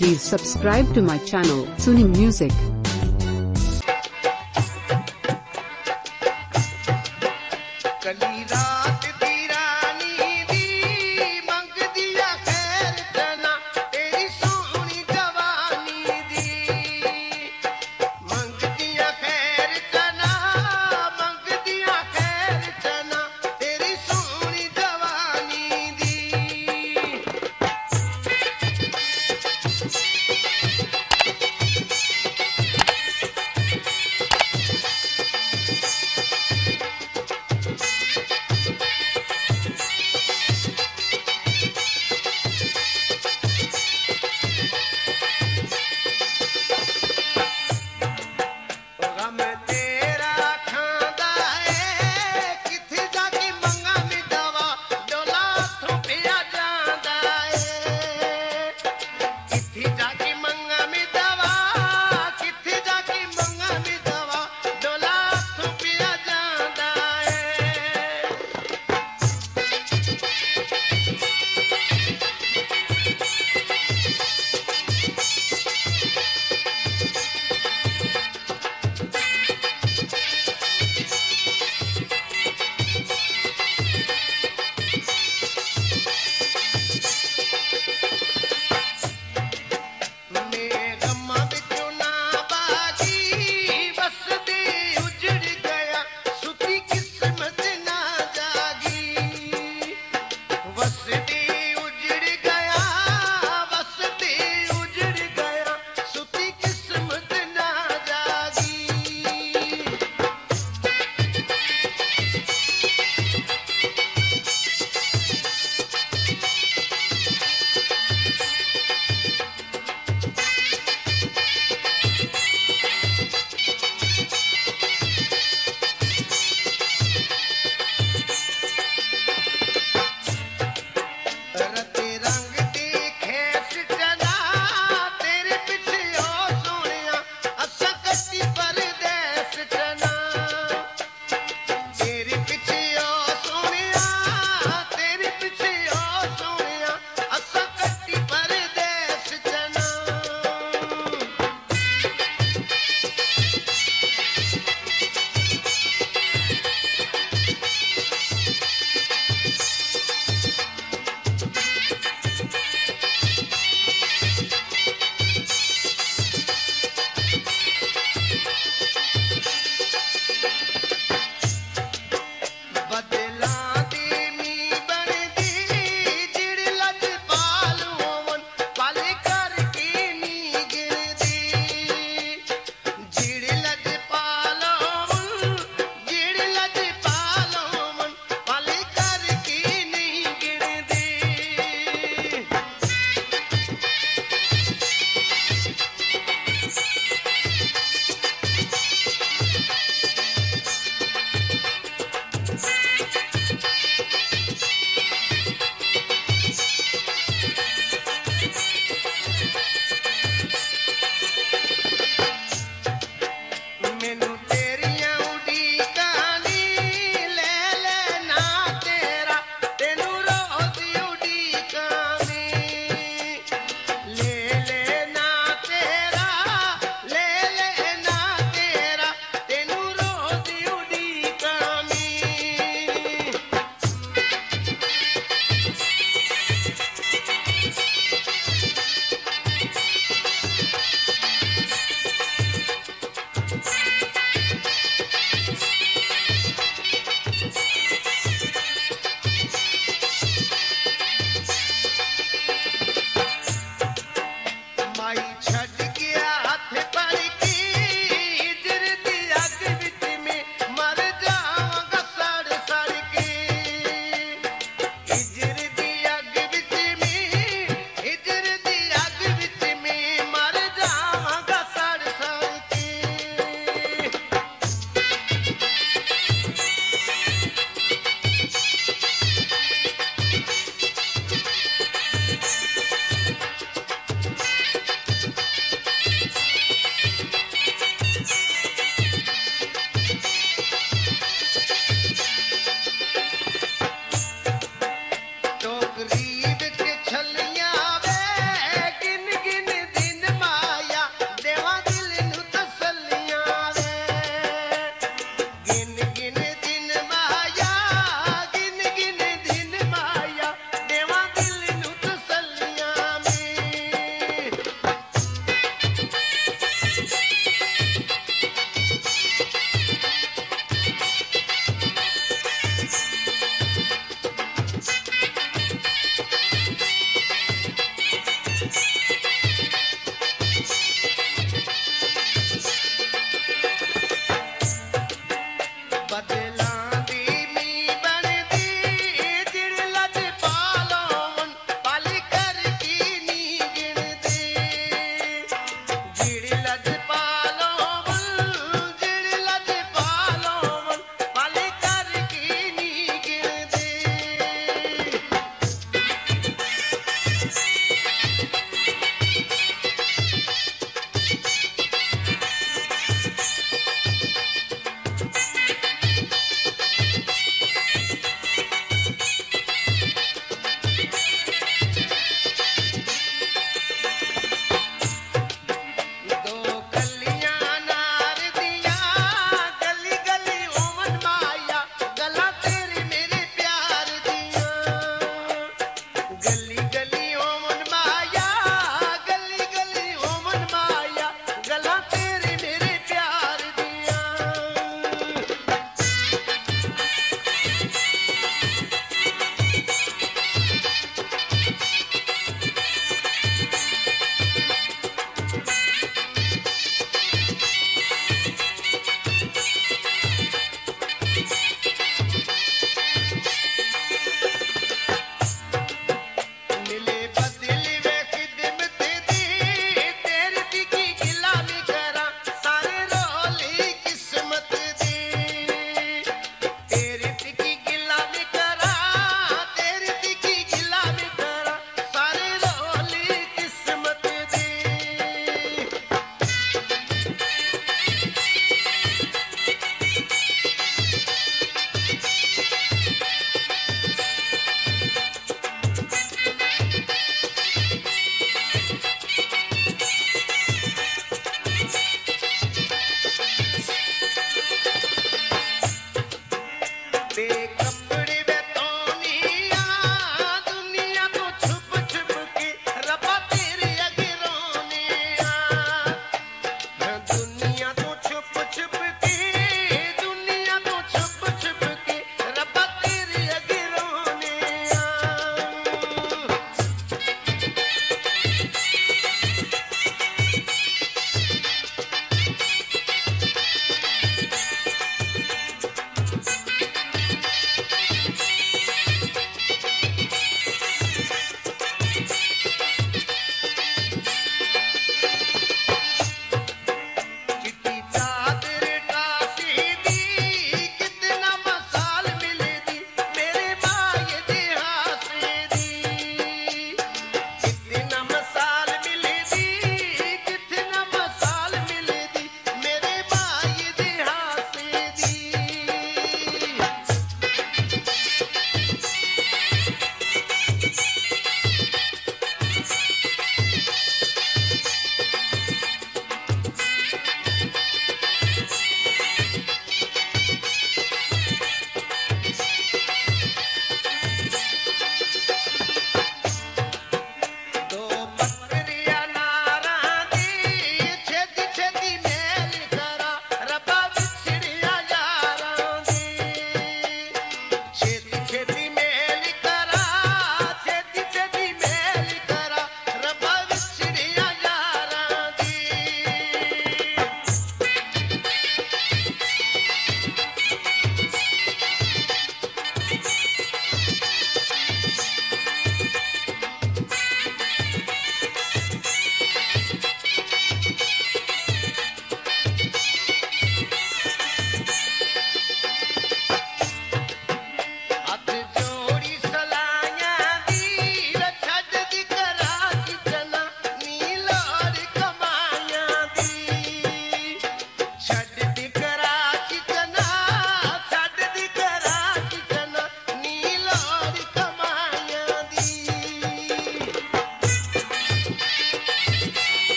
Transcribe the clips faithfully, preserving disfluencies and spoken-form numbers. Please subscribe to my channel, Sanam Music.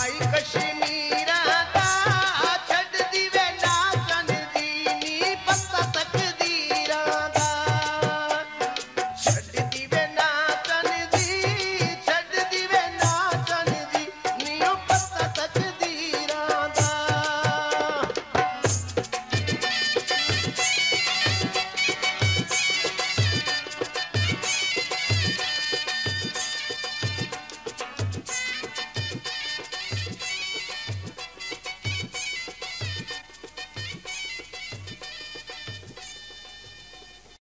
I Kashmira